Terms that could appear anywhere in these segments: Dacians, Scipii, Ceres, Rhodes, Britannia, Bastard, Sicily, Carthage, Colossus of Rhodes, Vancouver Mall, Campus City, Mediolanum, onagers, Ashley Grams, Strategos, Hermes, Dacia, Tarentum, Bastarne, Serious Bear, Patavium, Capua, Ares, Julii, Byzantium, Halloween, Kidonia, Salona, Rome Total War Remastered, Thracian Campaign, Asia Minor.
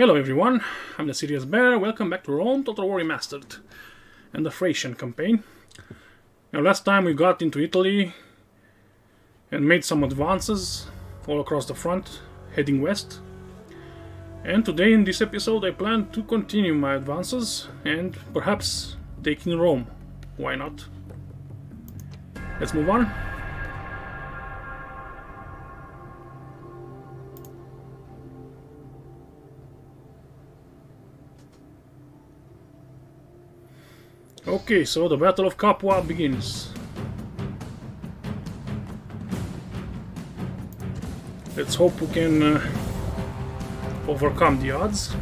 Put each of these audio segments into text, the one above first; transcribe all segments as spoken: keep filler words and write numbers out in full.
Hello everyone, I'm the Serious Bear, welcome back to Rome Total War Remastered and the Thracian Campaign. Now last time we got into Italy and made some advances all across the front, heading west. And today in this episode I plan to continue my advances and perhaps taking Rome. Why not? Let's move on. Okay, so the Battle of Capua begins. Let's hope we can uh, overcome the odds.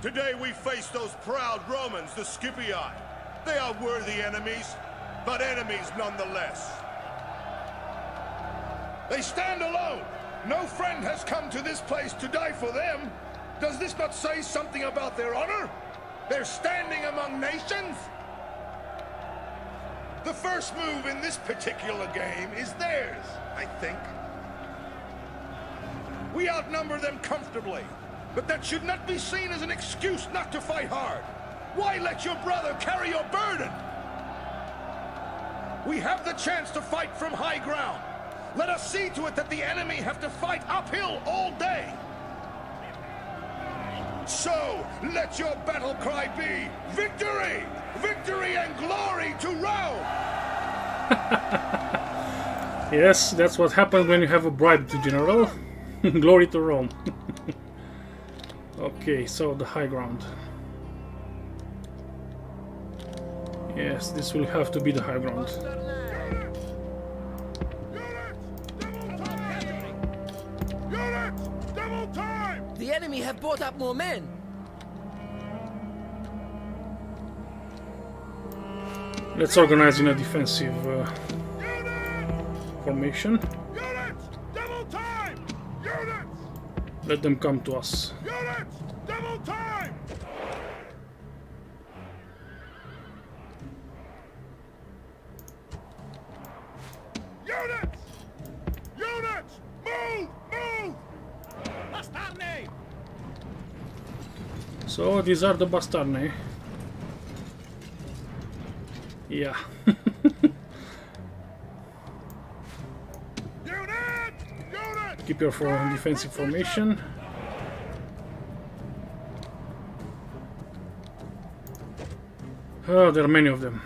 Today we face those proud Romans, the Scipii. They are worthy enemies, but enemies nonetheless. They stand alone. No friend has come to this place to die for them. Does this not say something about their honor? Their standing among nations? The first move in this particular game is theirs, I think. We outnumber them comfortably, but that should not be seen as an excuse not to fight hard. Why let your brother carry your burden? We have the chance to fight from high ground. Let us see to it that the enemy have to fight uphill all day. So, let your battle cry be, victory! Victory and glory to Rome! Yes, that's what happens when you have a bribe to general. Glory to Rome. Okay, so the high ground. Yes, this will have to be the high ground. The enemy have brought up more men. Let's organize in a defensive uh, formation. Let them come to us. So these are the Bastard. Yeah. Keep your form defensive formation. Oh, there are many of them.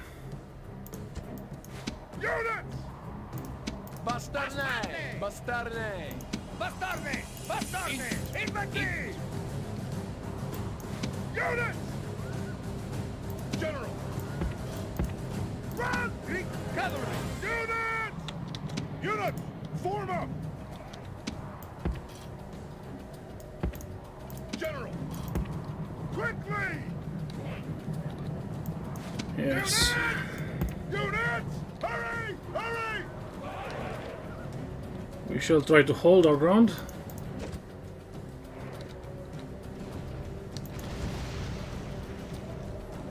Bastarne! Bastarne! Bastarne! Bastarne! Infantry! Units! General! Run! Gathering! Units! Units! Form up! General! Quickly! Yes. Units! Units! Hurry! Hurry! We shall try to hold our ground.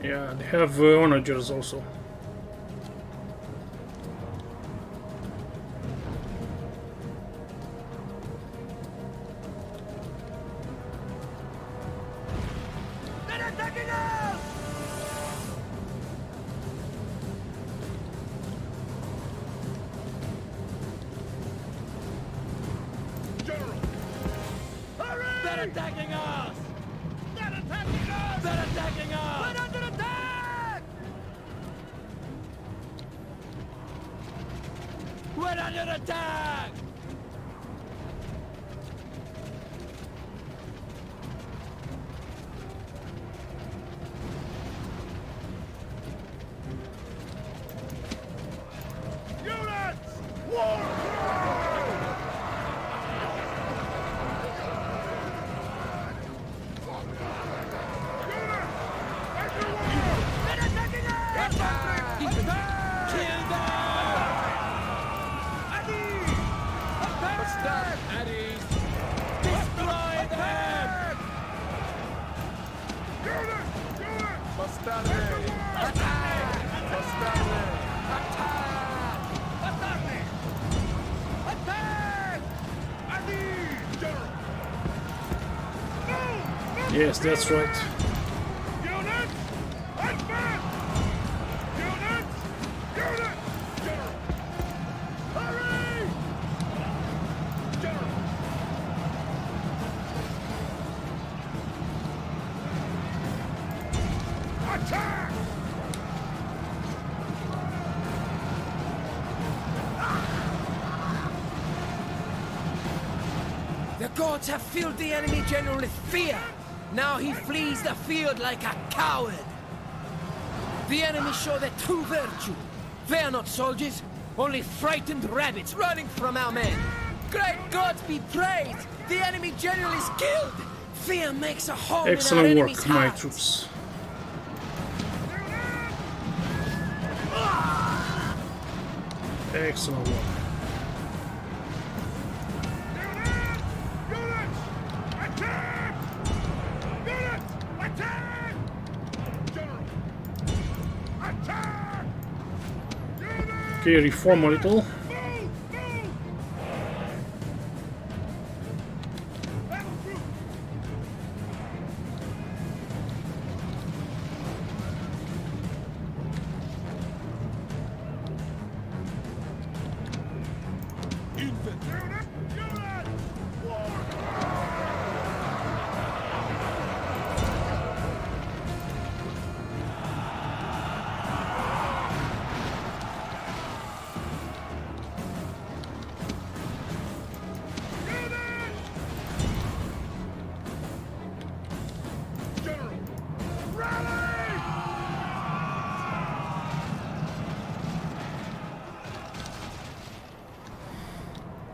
Yeah, they have uh, onagers also. They're attacking us! General! Hurry! They're attacking us! They're attacking us! They're attacking us! They're under attack! We're under attack! Units! War! Ares, destroy them! Units! Yes, that's right. Units, advance! Units, units! General, hurry! General. Attack! The gods have filled the enemy general with fear. Now he flees the field like a coward! The enemy show their true virtue. They are not soldiers, only frightened rabbits running from our men. Great gods be praised! The enemy general is killed! Fear makes a hole in our enemy's hearts. Excellent work, my troops. Excellent work. Okay, reform a little.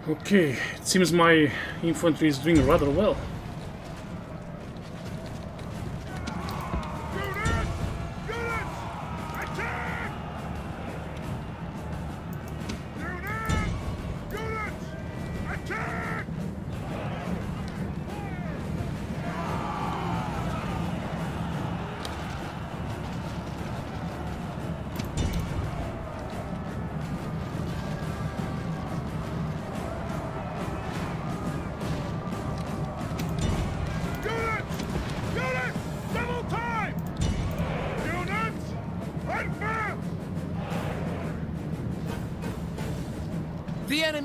Okay, it seems my infantry is doing rather well.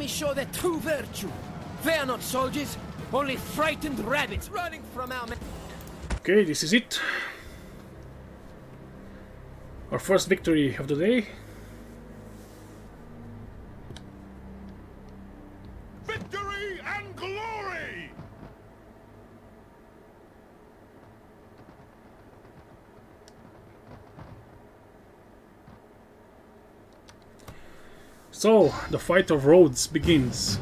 Show their true virtue. They are not soldiers, only frightened rabbits running from our men. Okay, this is it. Our first victory of the day. Victory and glory! So, the fight of Rhodes begins.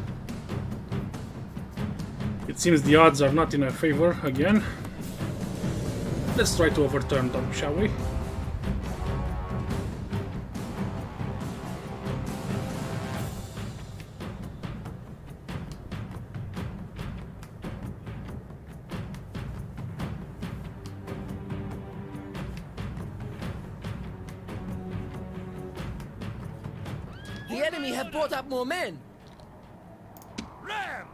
It seems the odds are not in our favor again. Let's try to overturn them, shall we? More men. Ram!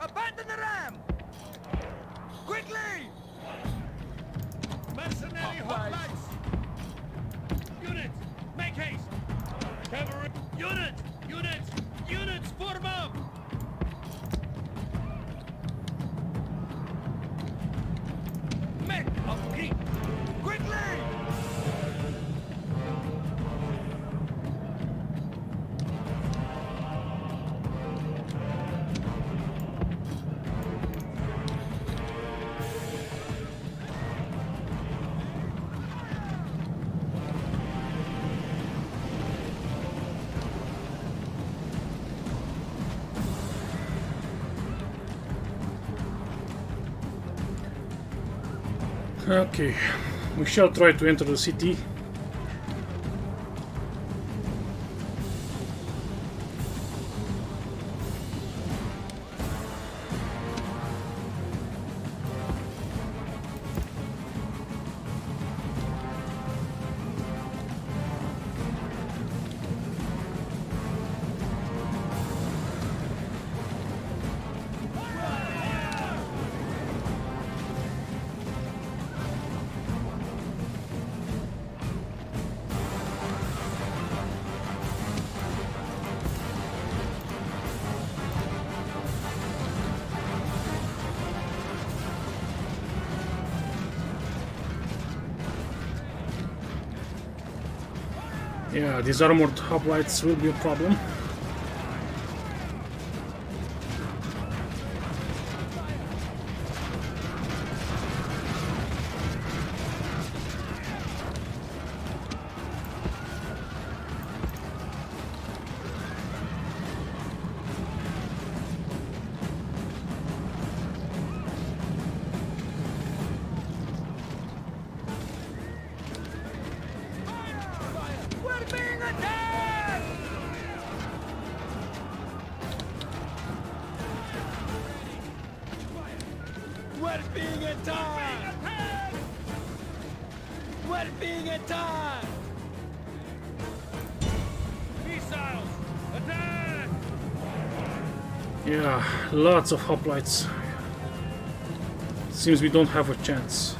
Abandon the ram! Quickly! Mercenary hoplites! Units, make haste! Cavalry! Unit! Unit! Units, form up! Men of Greek! Quickly! Okay, we shall try to enter the city. Yeah, these armored hoplites will be a problem. Lots of hoplites. Seems we don't have a chance.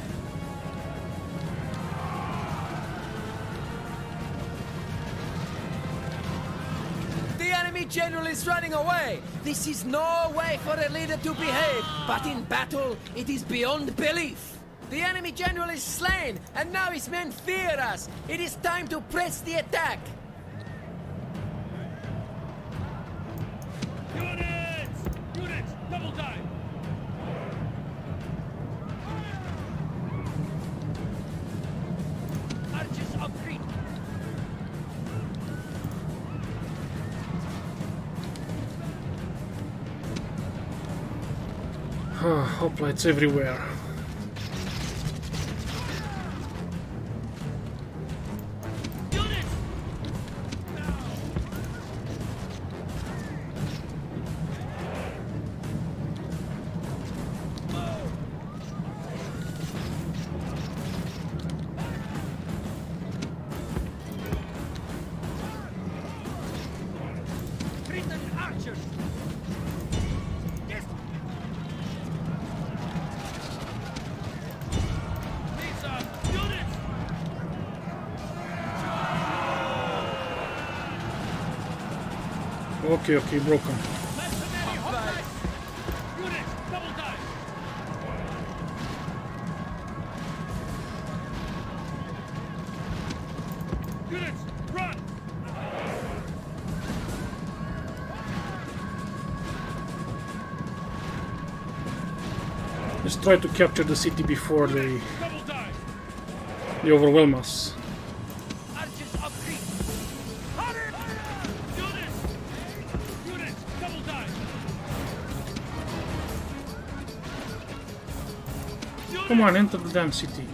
The enemy general is running away. This is no way for a leader to behave, but in battle it is beyond belief. The enemy general is slain, and now his men fear us. It is time to press the attack. Hoplites everywhere. Okay, okay, broken. Let's try to capture the city before they they overwhelm us. Come on, enter the damn city.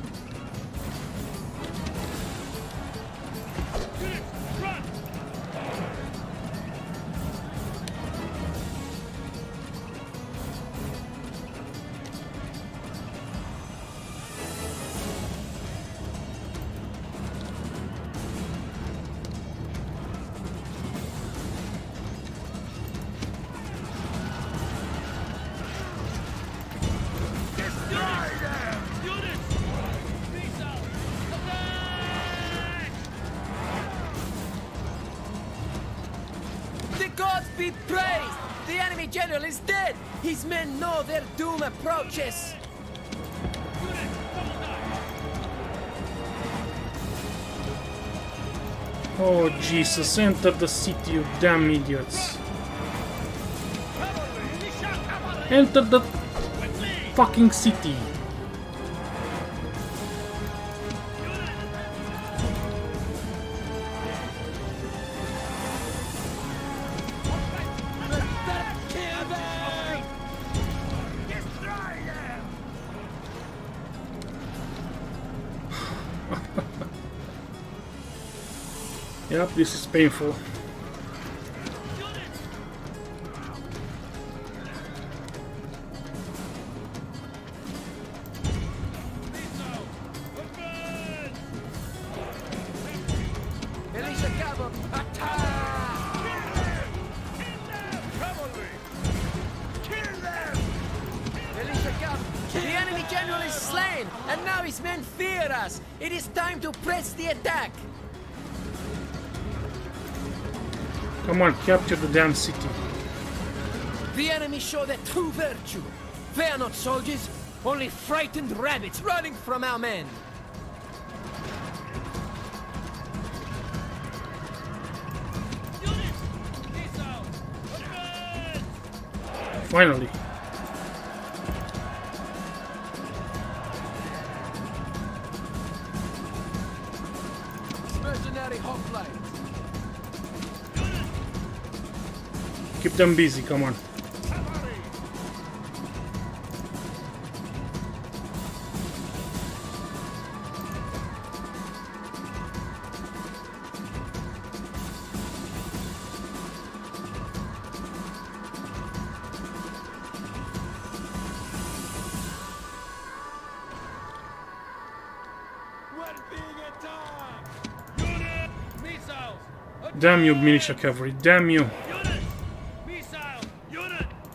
Approaches. Oh Jesus, enter the city, you damn idiots. Enter the fucking city. Yep, this is painful. Come on, capture the damn city. The enemy show their true virtue. They are not soldiers, only frightened rabbits running from our men. Finally. Keep them busy, come on. Damn you, militia cavalry, damn you.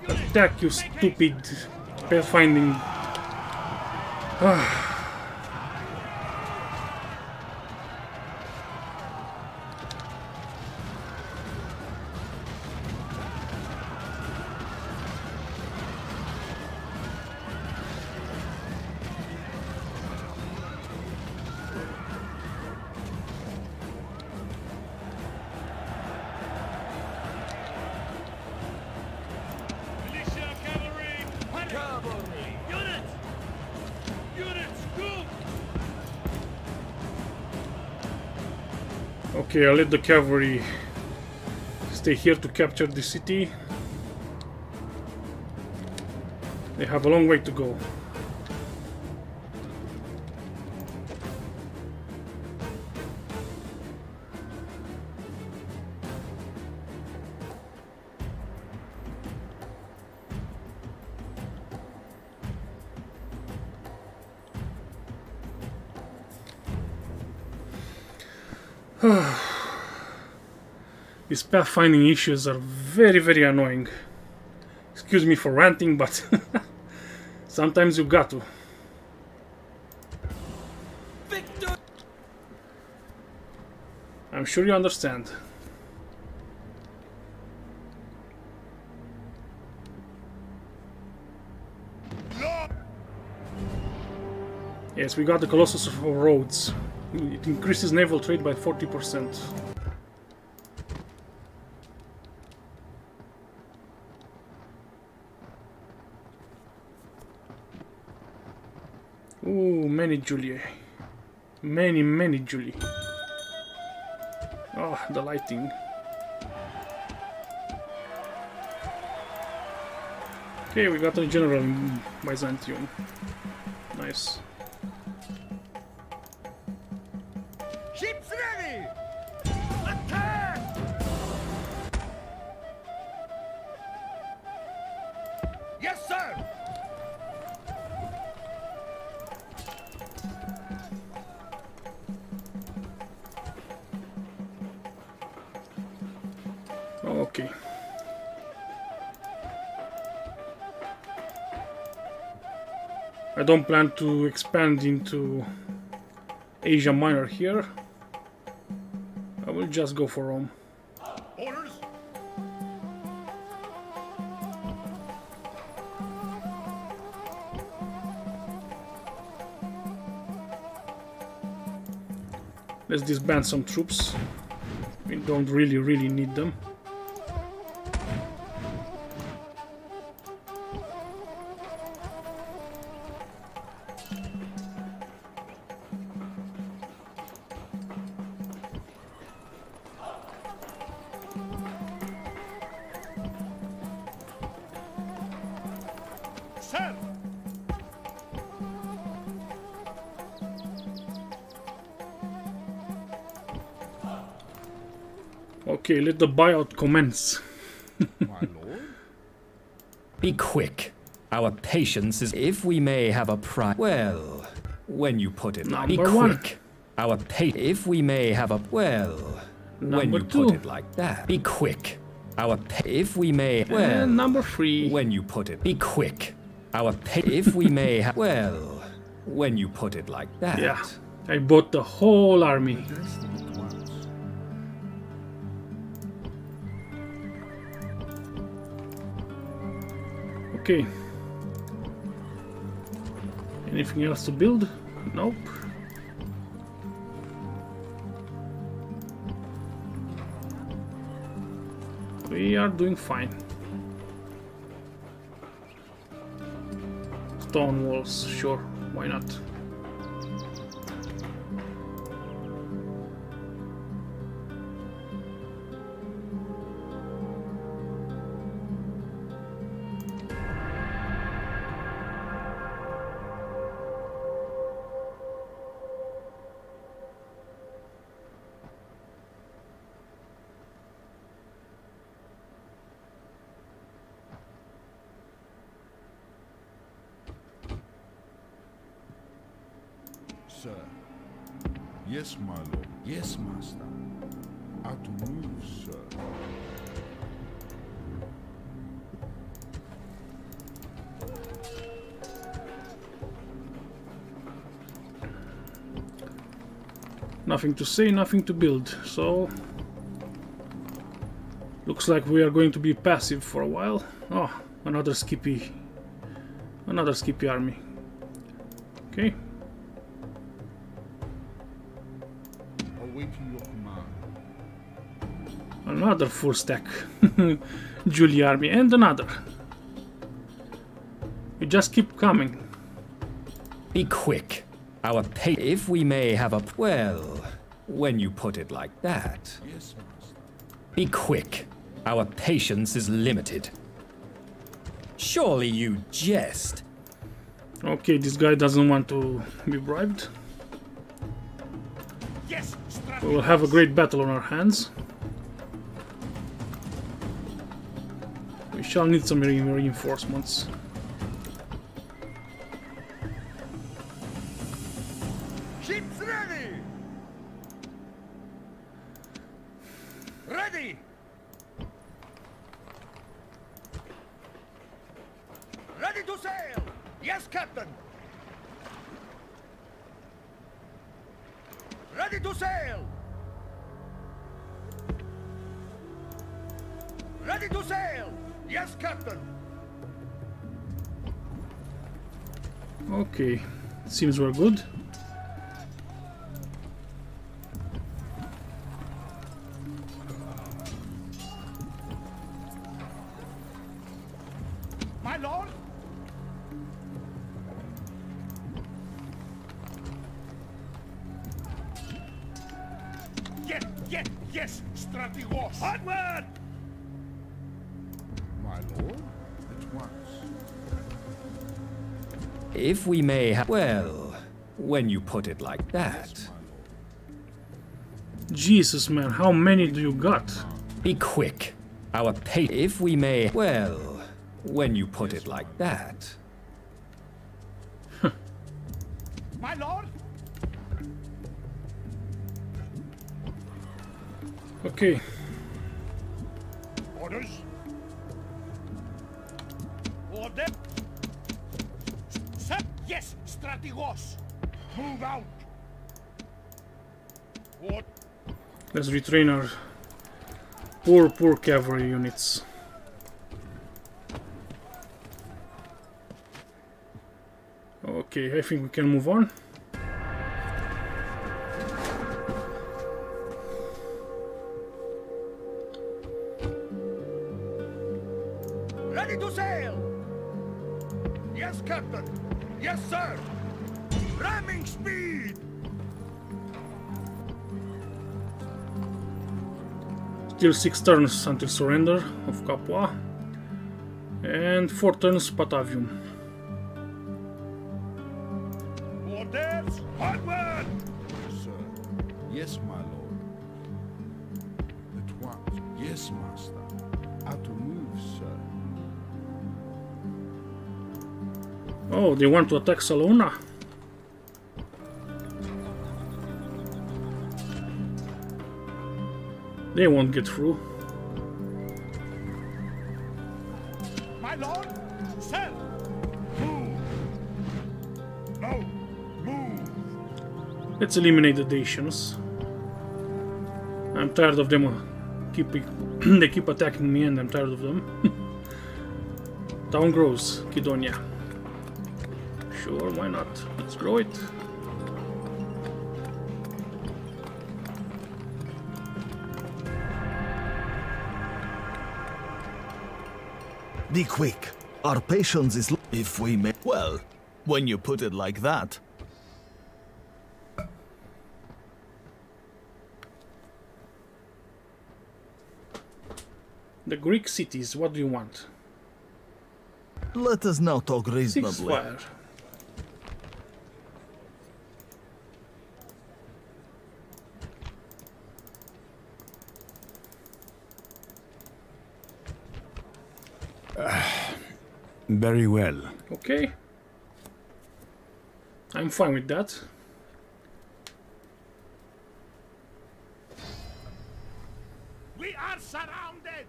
Attack, you stupid pathfinding. Okay, I'll let the cavalry stay here to capture the city. They have a long way to go. These pathfinding issues are very, very annoying. Excuse me for ranting, but sometimes you got to. Victor! I'm sure you understand. No! Yes, we got the Colossus of Rhodes. It increases naval trade by forty percent. Many Julii. Many, many Julii. Oh, the lighting. Okay, we got a general in Byzantium. Nice. Ships ready! Attack! Yes, sir! Okay. I don't plan to expand into Asia Minor here. I will just go for Rome. Orders. Let's disband some troops. We don't really, really need them. Okay, let the buyout commence. My lord? Be quick. Our patience is... If we may have a price... Well, when you put it like... Be quick. One. Our patience... If we may have a... Well, number when you two. Put it like that... Be quick. Our pa... If we may... Well, and number three. When you put it... Be quick. Our pa... If we may have... Well, when you put it like that... Yeah. I bought the whole army. Okay. Anything else to build? Nope. We are doing fine. stone walls, sure, why not? Yes, my lord. Yes, master. At move, sir. Nothing to see, nothing to build, so looks like we are going to be passive for a while. Oh, another Scipii. Another Scipii army. Okay. Another full stack Julii army, and another. You just keep coming. Be quick. Our pay, if we may have a well, when you put it like that. Yes, master. Be quick. Our patience is limited. Surely you jest. Okay, this guy doesn't want to be bribed. Yes, we will have a great battle on our hands. We shall need some re reinforcements. Ships ready! Ready! Ready to sail! Yes, Captain! Ready to sail! Ready to sail! Yes, Captain. Okay, seems we're good. My lord. Yes, yes, yes, Strategos. Onward. If we may have... Well, when you put it like that... Jesus, man, how many do you got? Be quick. Our pay... If we may... Well, when you put it like that... My lord? Okay. Orders? Order? Yes, Strategos! Move out! What? Let's retrain our poor, poor cavalry units. Okay, I think we can move on. Ready to sail! Yes, Captain! Yes, sir! Ramming speed! Still six turns until surrender of Capua. And four turns Patavium. Orders! Onward! Yes, sir. Yes, my lord. At once. Yes, master. Out to move, sir. Oh, they want to attack Salona? They won't get through. My lord, sell! Move! No! Move! Let's eliminate the Dacians. I'm tired of them. Keep they keep attacking me and I'm tired of them. Town grows, Kidonia. Sure, why not? Let's grow it. Be quick. Our patience is... If we may... Well, When you put it like that. The Greek cities, what do you want? Let us now talk reasonably. Six fire. Uh, very well. Okay. I'm fine with that. We are surrounded.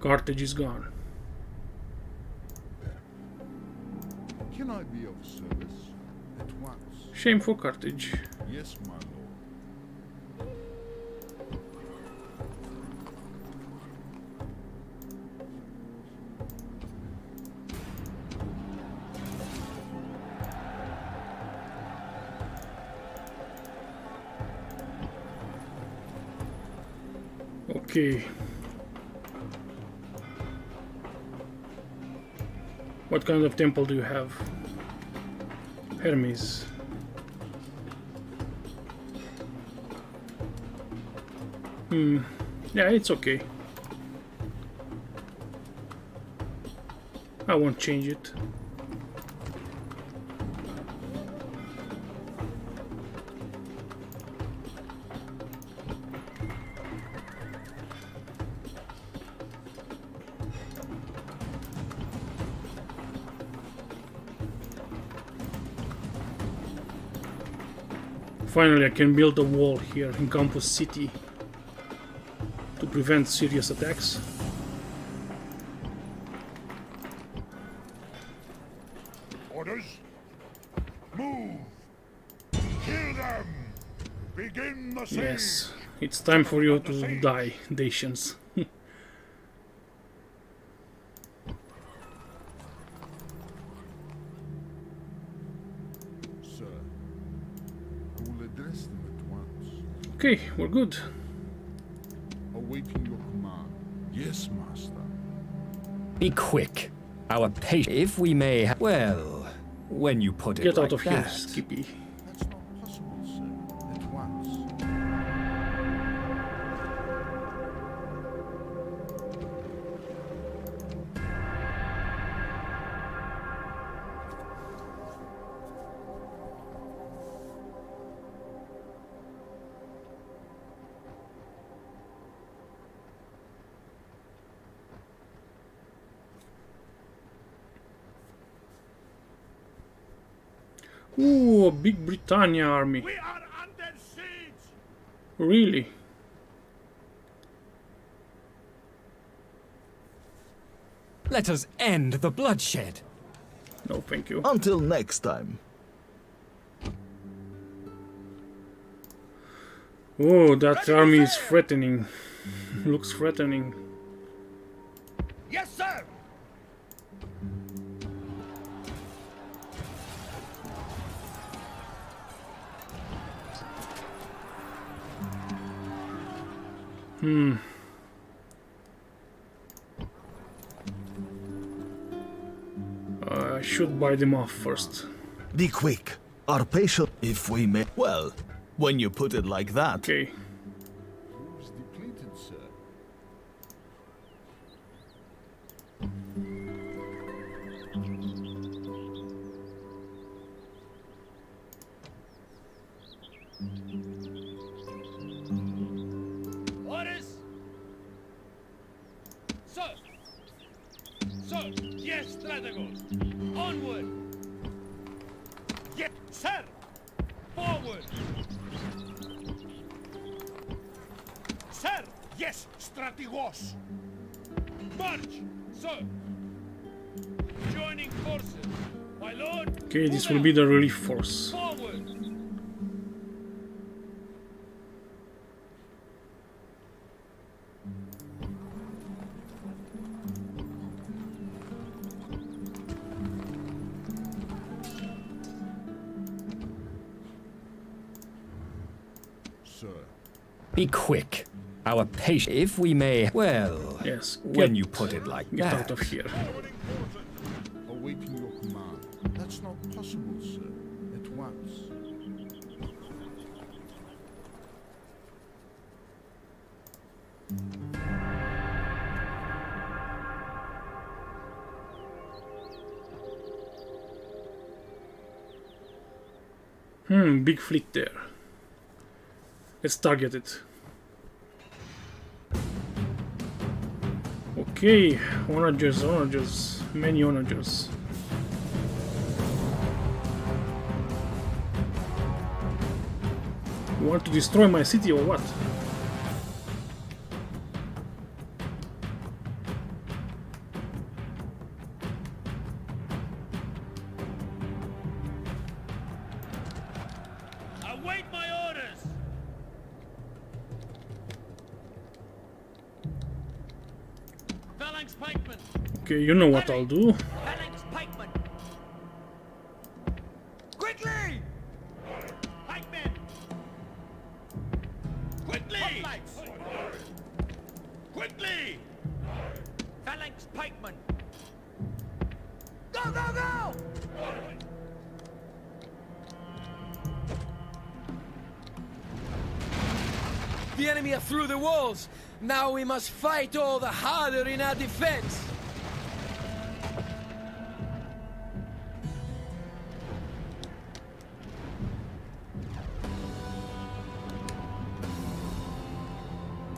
Carthage is gone. Can I be of service at once? Shame for Carthage. Yes, my lord. Okay. What kind of temple do you have? Hermes. Hmm. Yeah, it's okay. I won't change it. Finally, I can build a wall here in Campus City to prevent serious attacks. Orders? Move! Kill them! Begin the siege! Yes, it's time for you to die, Dacians. Okay, we're good. Awaiting your command. Yes, master. Be quick. Our patience, if we may. Ha well, when you put Get it like that. Get out of that. Here, Scipii. That's not possible, sir. At Ooh, a big Britannia army. We are under siege. Really? Let us end the bloodshed. No, thank you. Until next time. Oh, that Ready army is threatening. Looks threatening. Yes, sir. Hmm. I should buy them off first. Be quick. Our patient, if we may. Well, when you put it like that. Okay. Troops depleted, sir. Onward! Yes, sir! Forward! Sir! Yes, strategos! March, sir! Joining forces, my lord! Okay, this will be the relief force. Forward! Be quick. Our patience, if we may. Well, yes, get, when you put it like get that. Get out of here. Awaiting your command. That's not possible, sir. At once. Hmm, big fleet there. Let's target it. Okay, onagers, onagers, many onagers. You want to destroy my city or what? Okay, you know what I'll do. Quickly! Pikemen! Quickly! Quickly! Phalanx pikemen! Go, go, go! The enemy are through the walls. Now we must fight all the harder in our defense.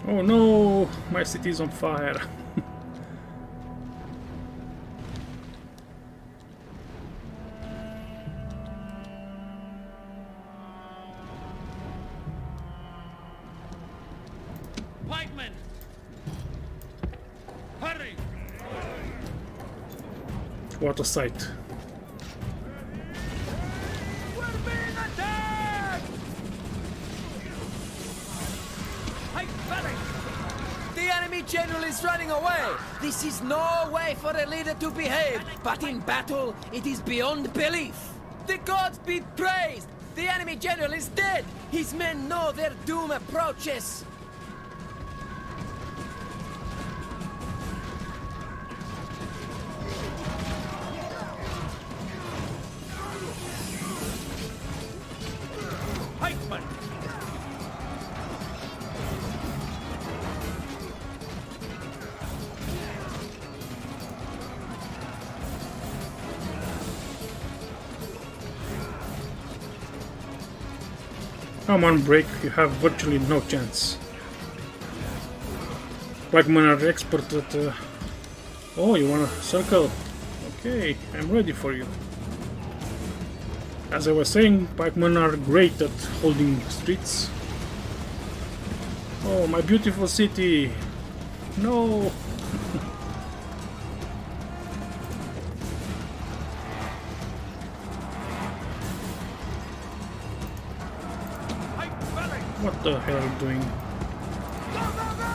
Oh no, my city is on fire. Pikemen, hurry! What a sight! General is running away. This is no way for a leader to behave, but in battle it is beyond belief. The gods be praised. The enemy general is dead. His men know their doom approaches. Come on, break, you have virtually no chance. Pikemen are expert at... Uh... Oh, you wanna circle? Okay, I'm ready for you. As I was saying, pikemen are great at holding streets. Oh, my beautiful city! No! What the hell are you doing? Go, go, go!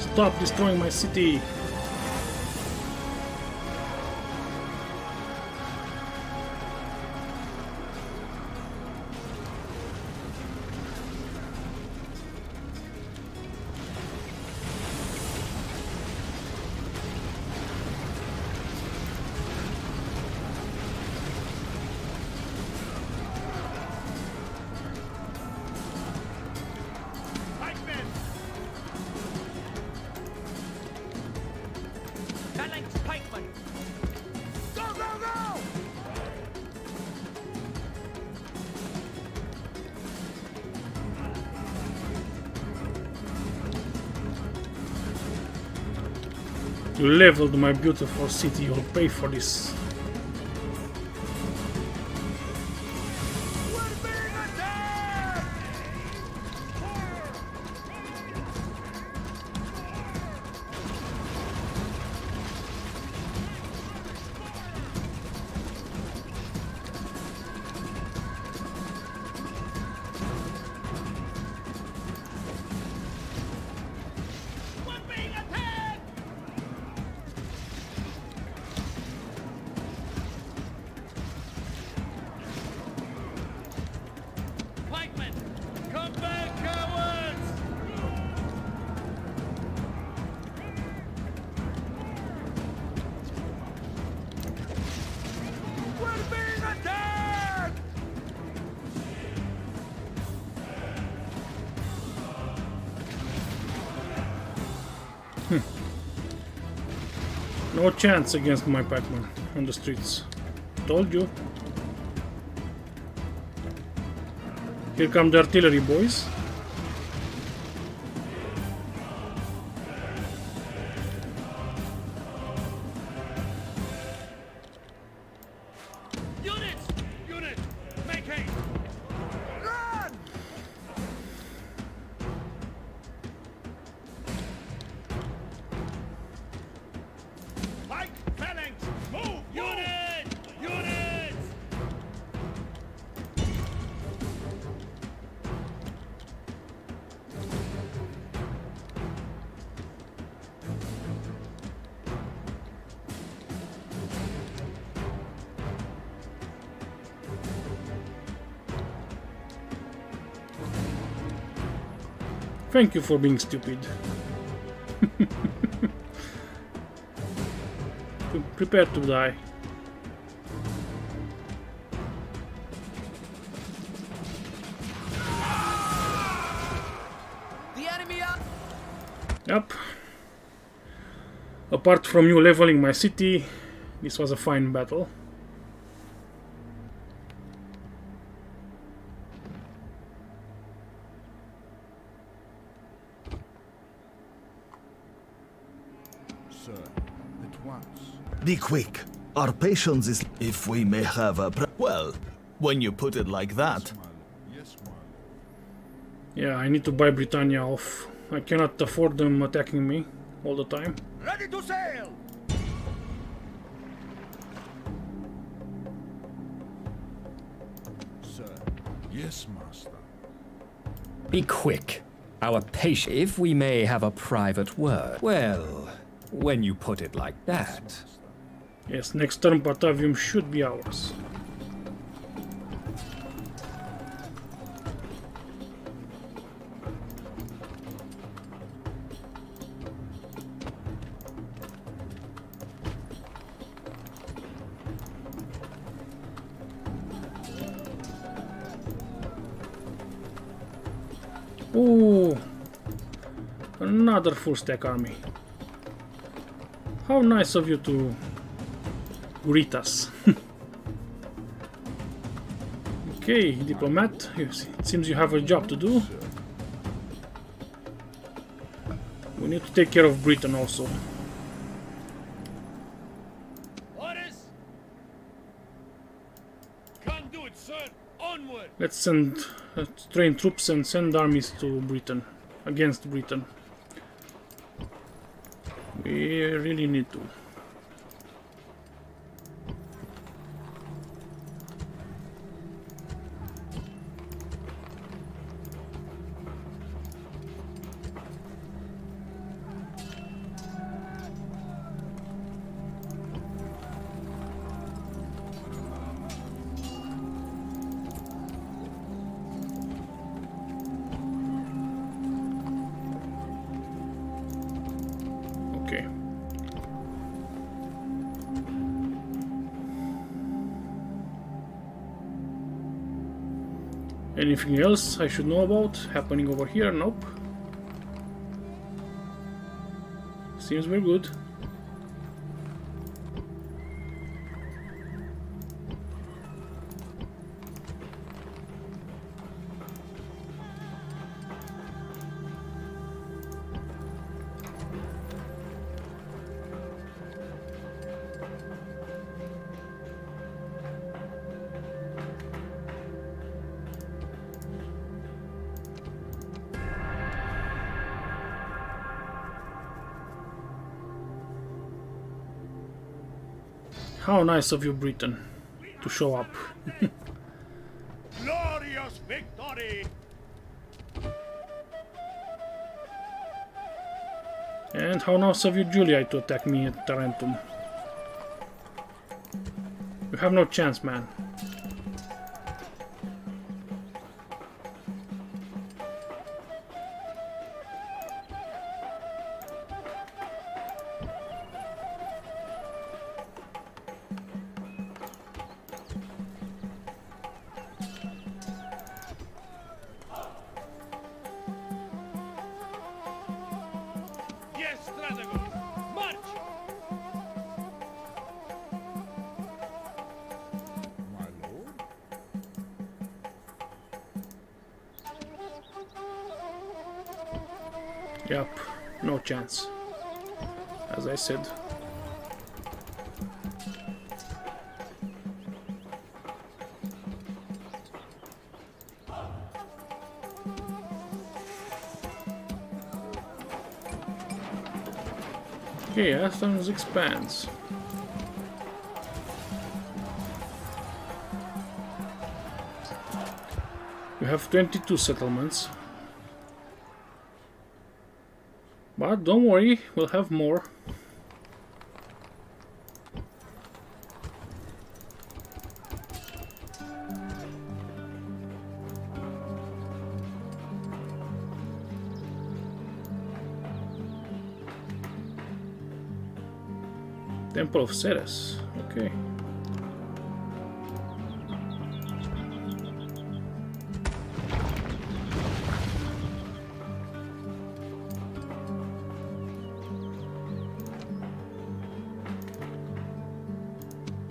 Stop destroying my city! You leveled my beautiful city, you'll pay for this. No chance against my packman on the streets. Told you. Here come the artillery, boys. Thank you for being stupid. Prepare to die. The enemy up. Yep. Apart from you leveling my city, this was a fine battle. Be quick. Our patience is... If we may have a... Pr well, when you put it like that... Yes, yeah, I need to buy Britannia off. I cannot afford them attacking me all the time. Ready to sail! Sir. Yes, master. Be quick. Our patience... If we may have a private word... Well, when you put it like that... Yes, Yes, next turn Patavium should be ours. Ooh, another full stack army. How nice of you to greet us. Okay, diplomat, it seems you have a job to do. We need to take care of Britain also. Orders. Can't do it, sir. Onward. Let's send, let's train troops and send armies to Britain, against Britain. We really need to. Anything else I should know about happening over here? Nope. Seems we're good. How nice of you, Britain, to show up. Glorious victory! And how nice of you, Julii, to attack me at Tarentum. You have no chance, man. March! Yep, no chance. As I said. Okay, Athens expands. We have twenty-two settlements. But don't worry, we'll have more. Temple of Ceres, okay.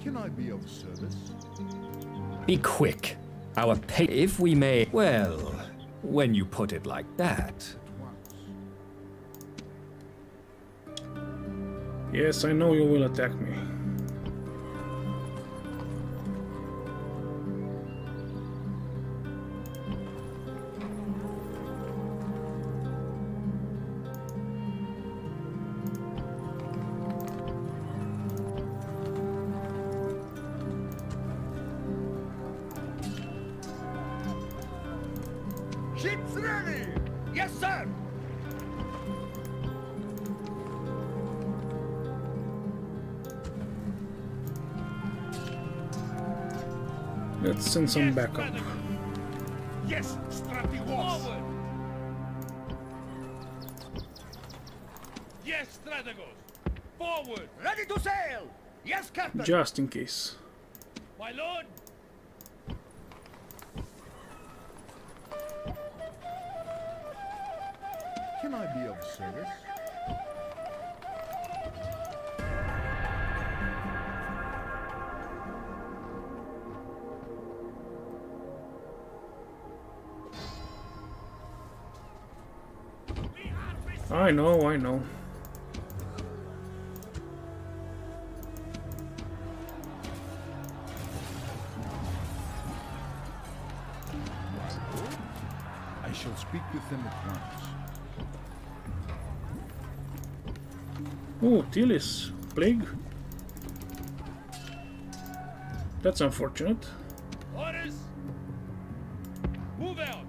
Can I be of service? Be quick. Our pay, if we may. Well, when you put it like that. Yes, I know you will attack me. Ships ready! Yes, sir! Let's send some backup. Yes, Strategos. Yes, Strategos. Forward. Ready to sail. Yes, Captain. Just in case. My lord. Can I be of service? I know, I know. I shall speak with them at once. Oh, Tilis, plague. That's unfortunate. Orders. Move out.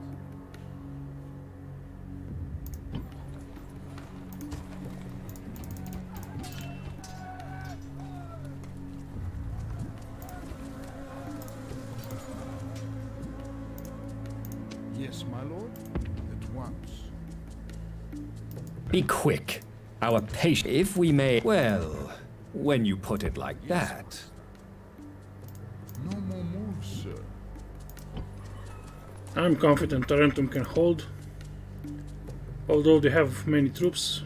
Be quick, our patience, if we may. Well, when you put it like that. No more moves, sir. I'm confident Tarentum can hold. Although they have many troops,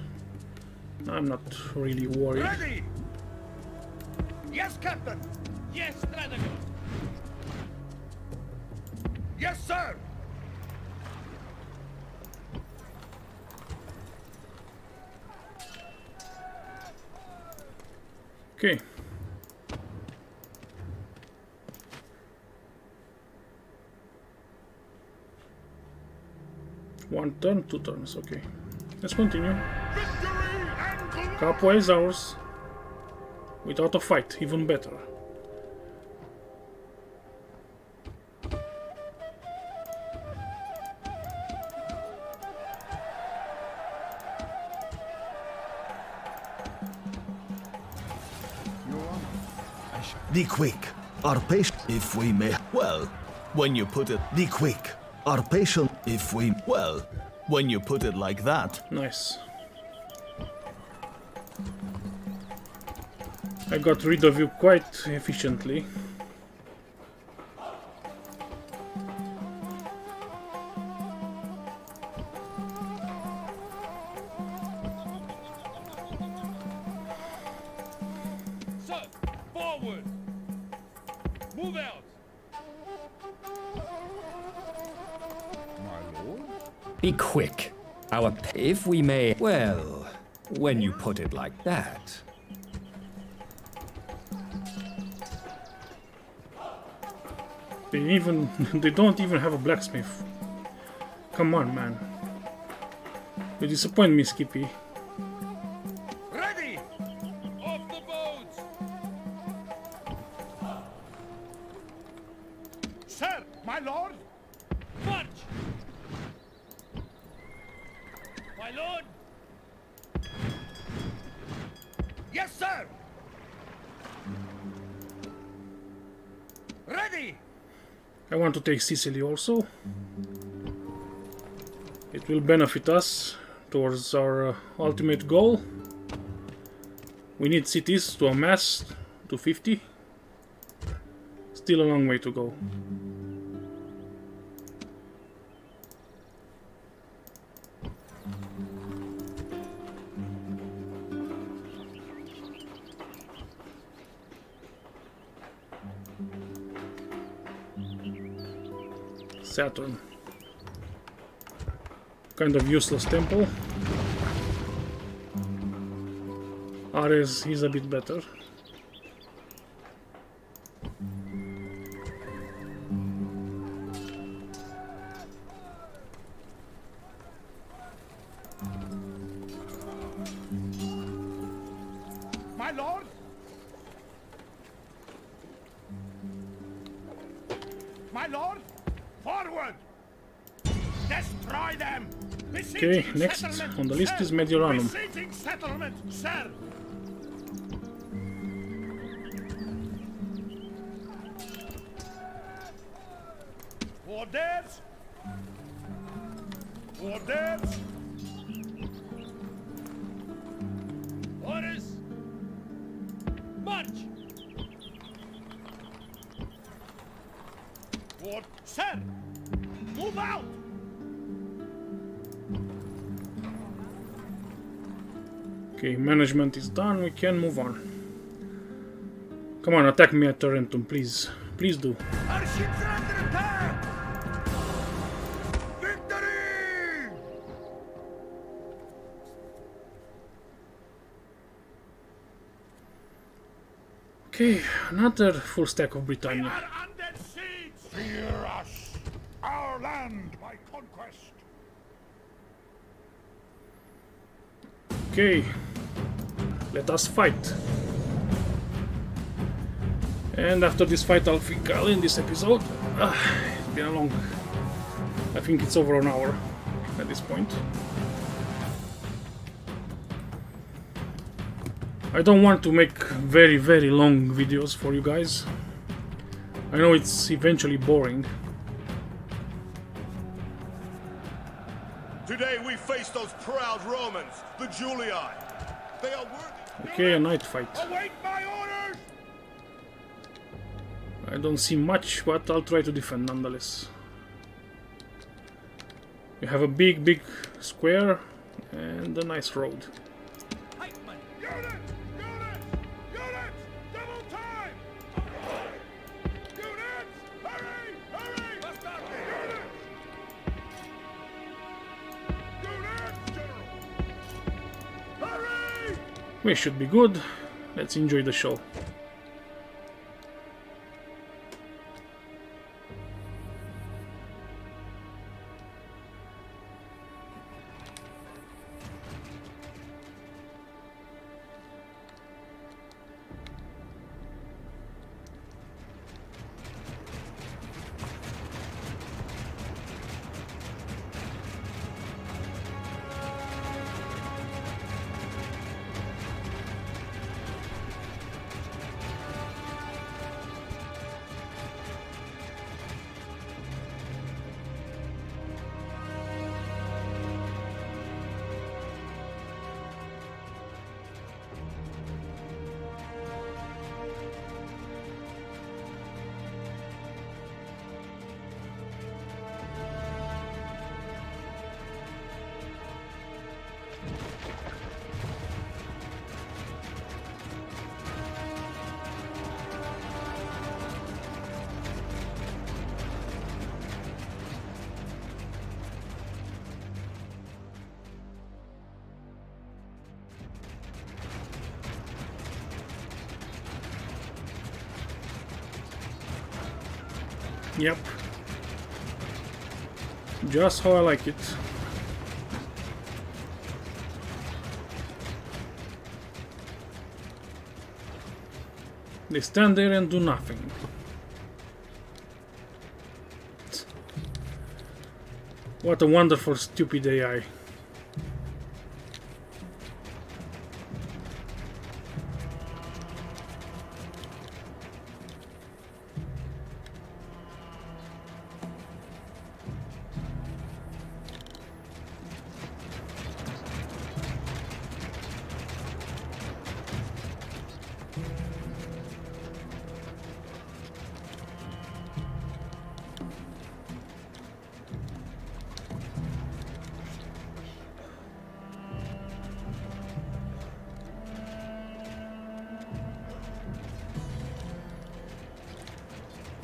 I'm not really worried. Ready! Yes, Captain! Yes, Strategos! Yes, sir! Okay. One turn, two turns, okay. Let's continue. Capua is ours. Without a fight, even better. Be quick, our patient, if we may. Well, when you put it, be quick, our patient, if we. Well, when you put it like that. Nice. I got rid of you quite efficiently. Our, if we may, well, when you put it like that. They even, they don't even have a blacksmith. Come on, man. You disappoint me, Scipii. Ready! Off the boats! Sir, my lord! March! My lord! Yes, sir! Ready! I want to take Sicily also. It will benefit us towards our uh, ultimate goal. We need cities to amass to fifty. Still a long way to go. Saturn. Kind of useless temple. Ares is a bit better. My lord. My lord, forward. Destroy them. Okay, next on the list is Mediolanum. Orders! Orders! Orders! March! What, sir? Move out! Okay, management is done, we can move on. Come on, attack me at Tarentum, please. Please do. Our ships are under attack! Victory! Okay, another full stack of Britannia. We are under siege! Fear us! Our land by conquest! Okay, let us fight. And after this fight, I'll think I'll end this episode. Ah, it's been a long. I think it's over an hour at this point. I don't want to make very, very long videos for you guys. I know it's eventually boring. Today we face those proud Romans, the Julii. They are worthy. Okay, a night fight. Await my orders! I don't see much, but I'll try to defend nonetheless. We have a big, big square and a nice road. We should be good. Let's enjoy the show. Yep. Just how I like it. They stand there and do nothing. What a wonderful, stupid A I.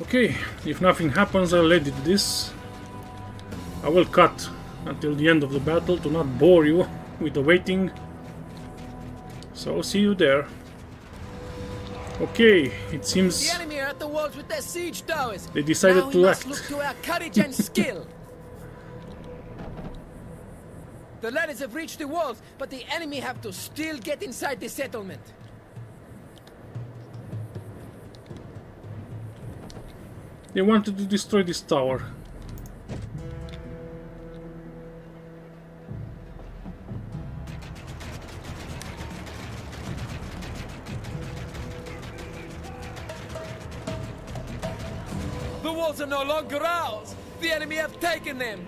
Okay, if nothing happens, I'll edit this. I will cut until the end of the battle to not bore you with the waiting. So, see you there. Okay, it seems the enemy are at the walls with their siege towers. They decided now we to must act. Look to our courage and skill. The ladders have reached the walls, but the enemy have to still get inside the settlement. They wanted to destroy this tower. The walls are no longer ours. The enemy have taken them.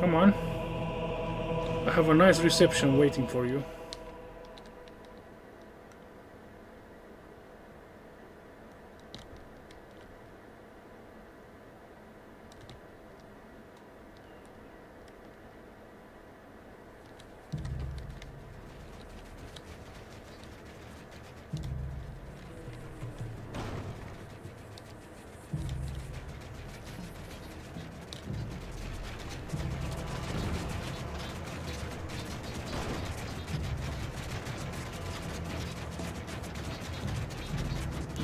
Come on. I have a nice reception waiting for you.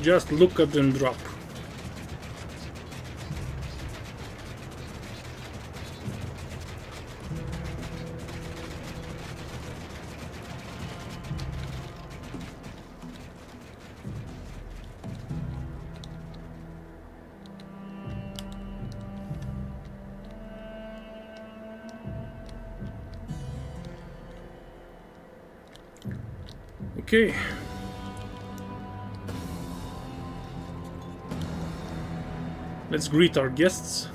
Just look at them drop. Okay. Let's greet our guests.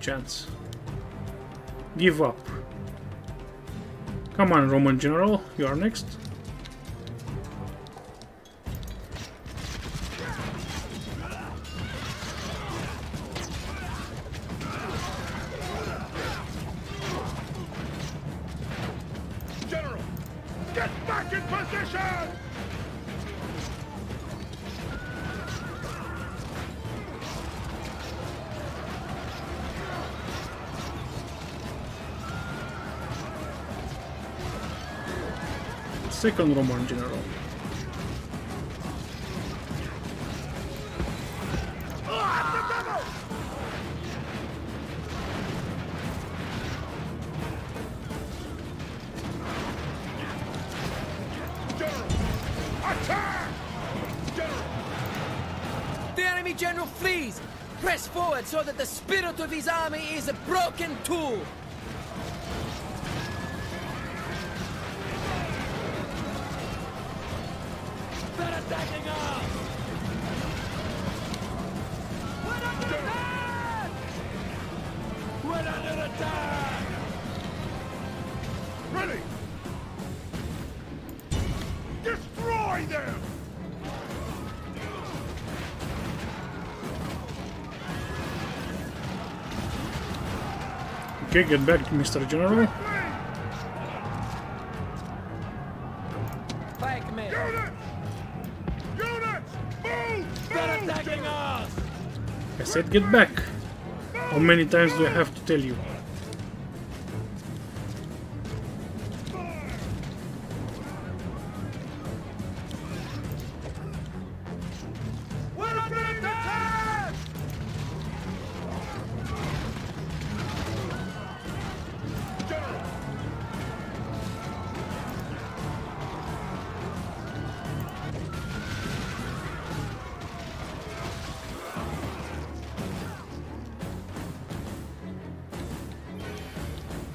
Chance. Give up. Come on, Roman general, you are next. General, get back in position. Second Roman general. Attack! The enemy general flees. Press forward so that the spirit of his army is a broken tool. Attacking us! We're not Okay, get back, Mister General. Fire command. Units! Units! Move! They're attacking us! I said get back. How many times do I have to tell you?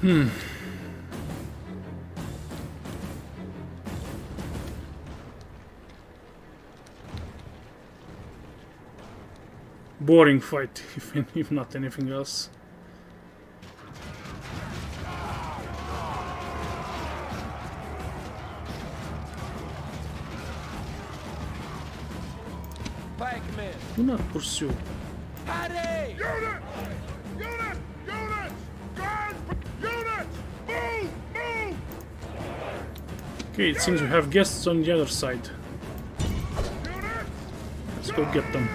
Hmm. Boring fight, if, if not anything else. Do not pursue. Okay, it seems we have guests on the other side. Let's go get them.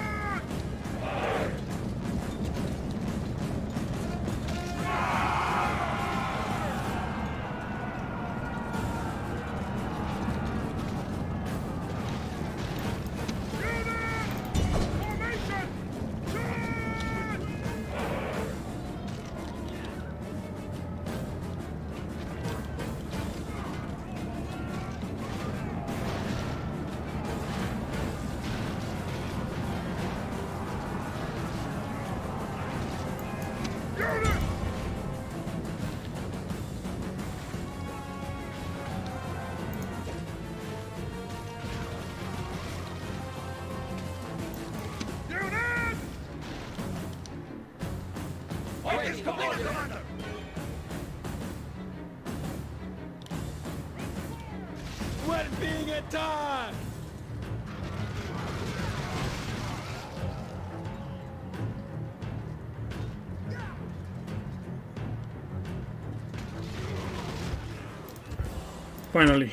Finally.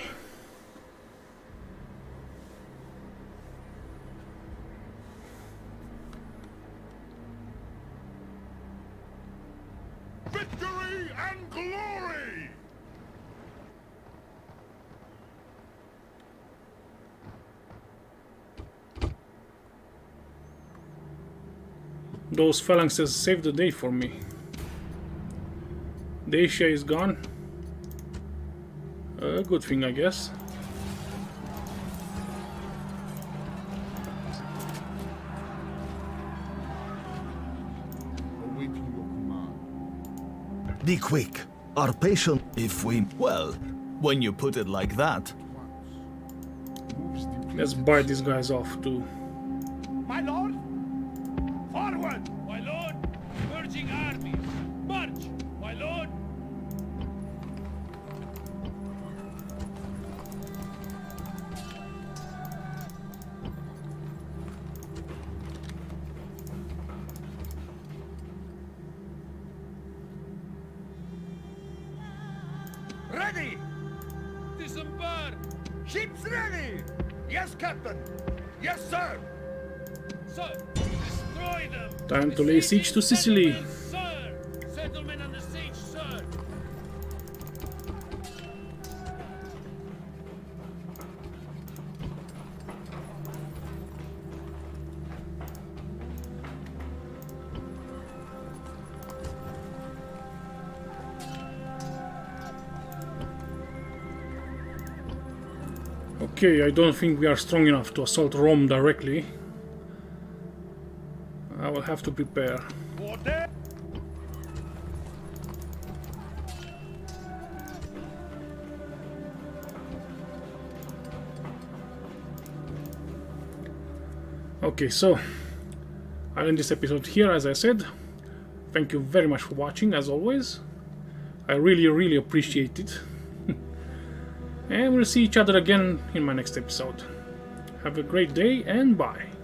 Victory and glory. Those phalanxes saved the day for me. Dacia is gone. A good thing, I guess. Be quick. Our patient, if we... Well, when you put it like that... Let's bite these guys off, too. My lord! Forward! My lord! Merging armies! March! My lord! Time to lay siege to Sicily. Settlement on the siege, sir. Okay, I don't think we are strong enough to assault Rome directly. I will have to prepare. Order. Okay, so I'll end this episode here, as I said. Thank you very much for watching, as always. I really, really appreciate it. And we'll see each other again in my next episode. Have a great day, and bye.